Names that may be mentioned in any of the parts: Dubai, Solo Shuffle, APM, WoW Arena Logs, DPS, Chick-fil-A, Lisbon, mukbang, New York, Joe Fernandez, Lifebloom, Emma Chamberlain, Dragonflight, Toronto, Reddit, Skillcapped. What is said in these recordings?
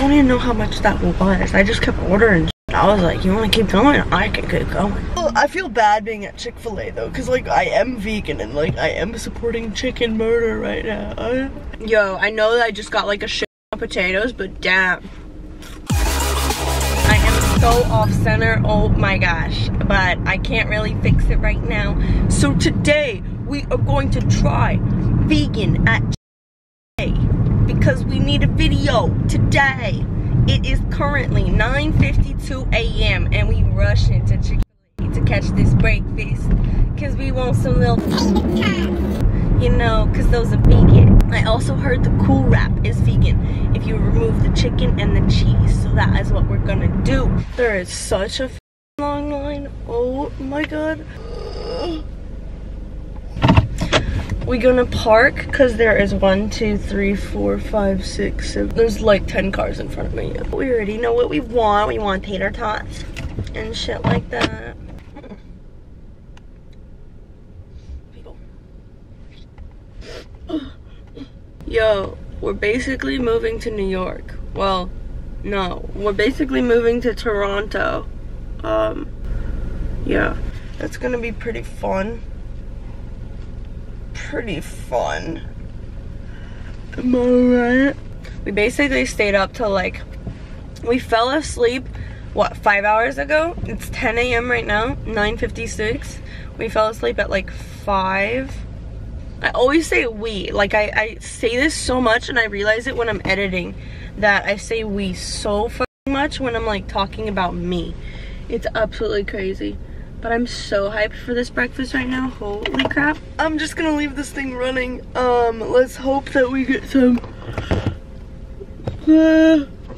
don't even know how much that was. I just kept ordering shit. I was like, you want to keep going? I can keep going. Well, I feel bad being at Chick-fil-A though, because like I am vegan and like I am supporting chicken murder right now. Yo, I know that I just got like a shit of potatoes, but damn. I am so off center, oh my gosh. But I can't really fix it right now. So today we are going to try vegan at Chick-fil-A. Because we need a video today. It is currently 9:52 a.m. and we rush into Chick-fil-A to catch this breakfast because we want some little, you know, because those are vegan. I also heard the cool wrap is vegan if you remove the chicken and the cheese, so that is what we're gonna do. There is such a long line, oh my god. We're gonna park because there is 1, 2, 3, 4, 5, 6, 7. There's like 10 cars in front of me. We already know what we want. We want tater tots and shit like that. Yo, we're basically moving to New York. Well, no, we're basically moving to Toronto. Yeah, that's gonna be pretty fun. Am I right? We basically stayed up till like, we fell asleep, what, 5 hours ago? It's 10 a.m. right now, 9:56. We fell asleep at like 5. I always say we, like I say this so much and I realize it when I'm editing that I say we so fucking much when I'm like talking about me. It's absolutely crazy. But I'm so hyped for this breakfast right now, holy crap. I'm just gonna leave this thing running. Let's hope that we get some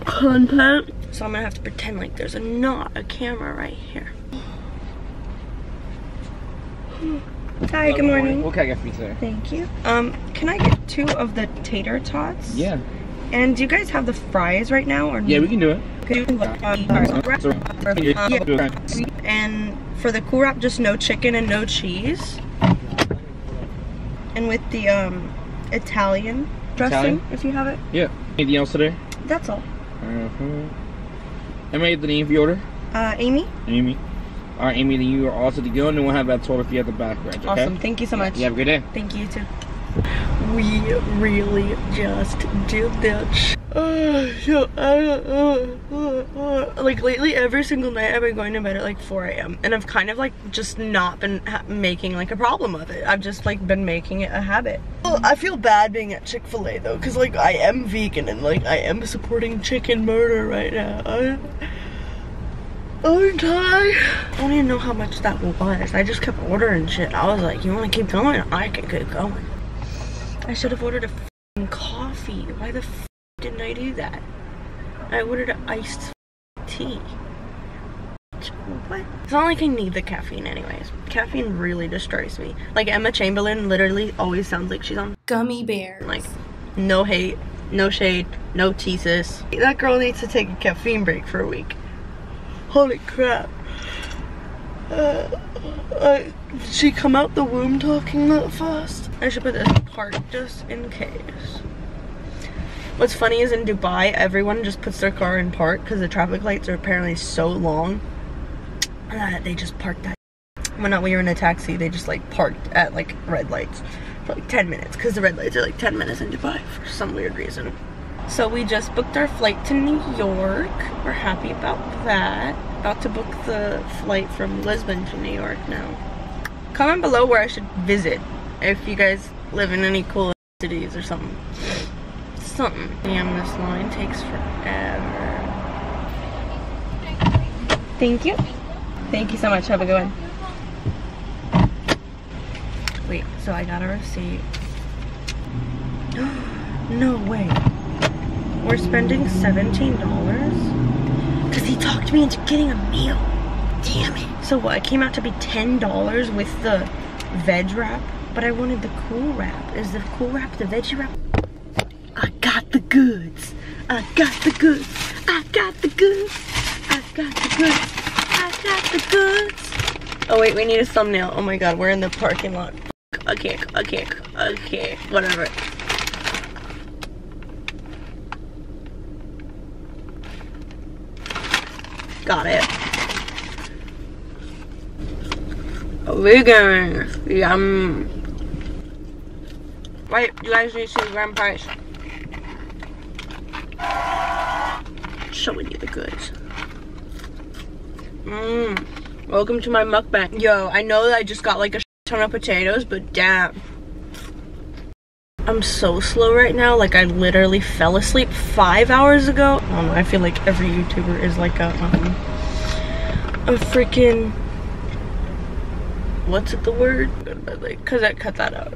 content. So I'm gonna have to pretend like there's not a camera right here. Hi, good morning. What can I get for you today? Thank you. Can I get 2 of the tater tots? Yeah. And do you guys have the fries right now or no? Yeah, we can do it. And for the cool wrap, just no chicken and no cheese. And with the Italian dressing, if you have it. Yeah. Anything else today? That's all. I made the name of your order. Amy. Amy. All right, Amy, then you are all set to go, and then we'll have that total for you at the back, right? Okay? Awesome. Thank you so much. You have a good day. Thank you, too. We really just did that. Like lately, every single night I've been going to bed at like 4 a.m. and I've kind of like just not been making like a problem of it. I've just like been making it a habit. Well, I feel bad being at Chick-fil-A though, because like I am vegan and like I am supporting chicken murder right now. I don't even know how much that was. I just kept ordering shit. I was like, you want to keep going? I can keep going. I should have ordered a f***ing coffee. Why the f*** didn't I do that? I ordered an iced tea. What? It's not like I need the caffeine anyways. Caffeine really destroys me. Like Emma Chamberlain literally always sounds like she's on gummy bears. Like, no hate, no shade, no thesis. That girl needs to take a caffeine break for a week. Holy crap. Did she come out the womb talking that fast? I should put this in park just in case. What's funny is in Dubai, everyone just puts their car in park because the traffic lights are apparently so long that they just park that. When we were in a taxi, they just like parked at like red lights for like 10 minutes because the red lights are like 10 minutes in Dubai for some weird reason. So we just booked our flight to New York. We're happy about that. About to book the flight from Lisbon to New York now. Comment below where I should visit if you guys live in any cool cities or something. Damn, this line takes forever. Thank you. Thank you so much. Have a good one. Wait, so I got a receipt. No way. We're spending $17 because he talked me into getting a meal. Damn it. So what, it came out to be $10 with the veg wrap, but I wanted the cool wrap. Is the cool wrap the veggie wrap? I got the goods. I got the goods. I got the goods. I got the goods. I got the goods. Oh wait, we need a thumbnail. Oh my god, we're in the parking lot. Okay, whatever. Got it. Vegan. Yum. Wait, you guys need to see grand price. Showing you the goods. Mmm. Welcome to my mukbang. Yo, I know that I just got like a ton of potatoes, but damn. I'm so slow right now. Like, I literally fell asleep 5 hours ago. I feel like every YouTuber is like a freaking, what's it, the word? Like, cause I cut that out.